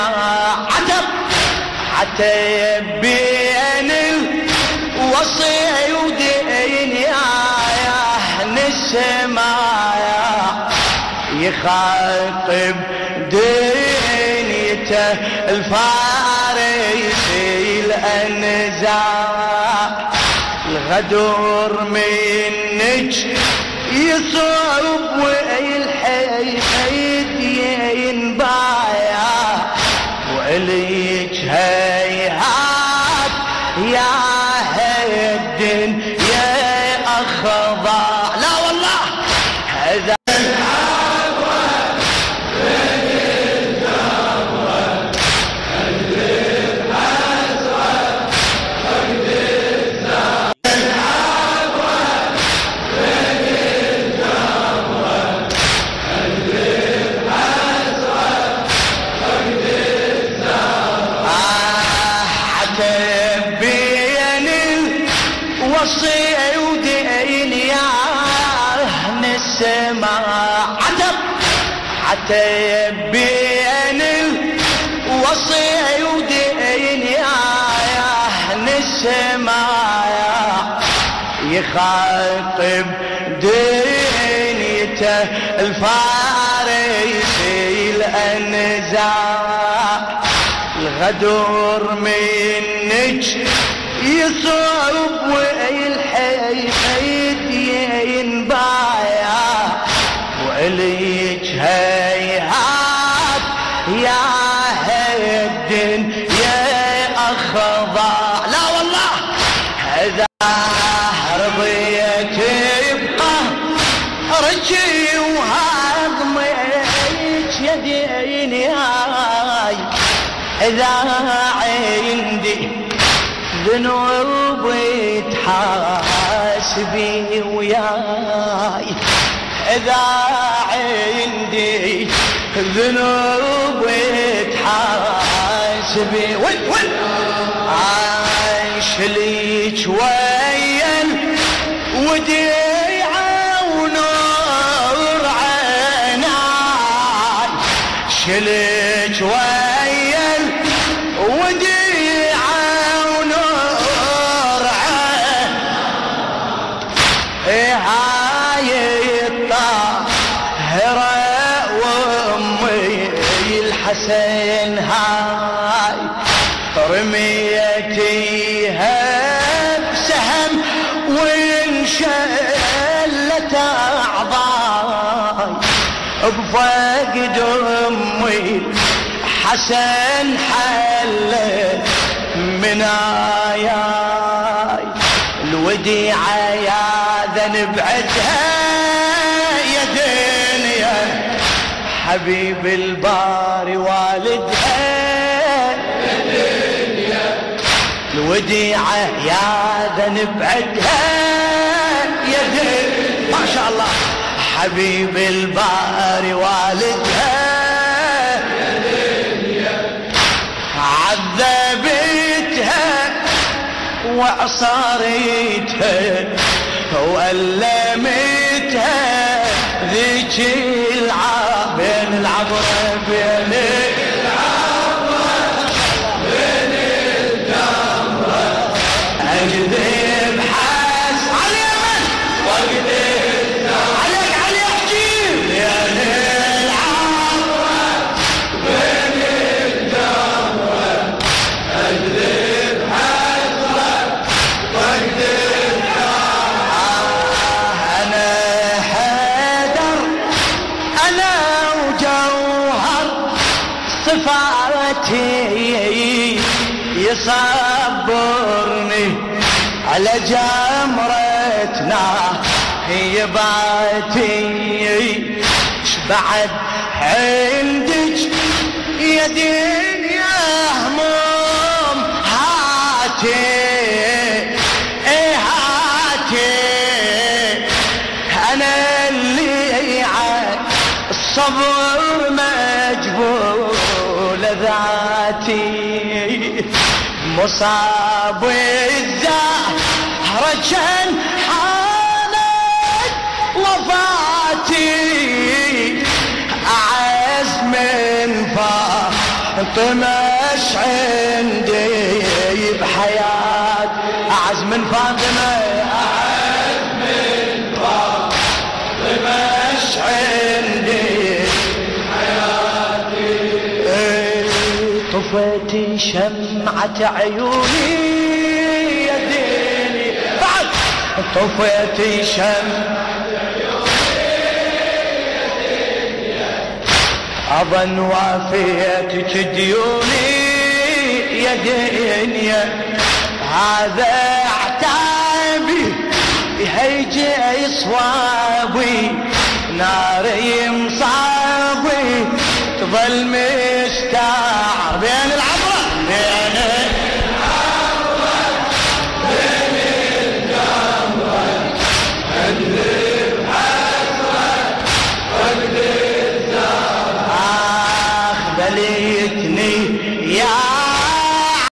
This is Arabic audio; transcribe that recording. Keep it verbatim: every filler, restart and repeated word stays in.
عتب عتب بين الوصي ودين يا نسمع يخاطب دينيته الفارسي الأنزاع الغدور منك يصوب والحيد ينبايع وإليك هيهات يا هدن يا أخضع. لا والله هذا عتب بين الوصي ودين يا نسمع يخاطب دينيته الفارسي الأنزاع الغدور منك يصوب والحيد ينبايع وإليك هيهات يا هدن يا أخضع. لا والله هذا رضيك يبقى رجي وهضميك يا ديني هاي إذا عندي ذنوب تحاسبي وياي إذا عندي ذنوب تحاسبي وين وين عايش ليك ويا وديعة ونور عناي شليك ويا وديعة ونور عناي حسين هاي رميتيها بسهم وانشلت أعضاي بفقد أمي حسن حلت مناياي الوديعة يا ذنب عدها يا دنيا حبيب الباري والدها الوديعة يا ذنب عدها يا دنيا ما شاء الله حبيب الباري والدها عذبتها وعصارتها وألمتها ذيك العار بين العبرة بين العبرة بين الجمرة أكذب حاس على اليمن وأكذب عليك علي أحجيب بين العبرة بين الجمرة أكذب حاس وأكذب حاس أنا صفاتي يصبرني على جمرتنا هي باتي شبعت عندك يا دين يا هموم هاتي ايه هاتي انا اللي عاد الصبر مجبور ذاتي مصاب الزهرة جن حالت وفاتي أعز من طمش عندي بحياة أعز من فاطمة، أعز من فاطمة طمش عندي بحياتي. ايه طفت شمعة عيوني يا ديني بعد، طفت شمعة أظن وافيتك ديوني يا دنيا، هذا اعتابي هيجي صوابي ناري مصابي تظل مشتاق بين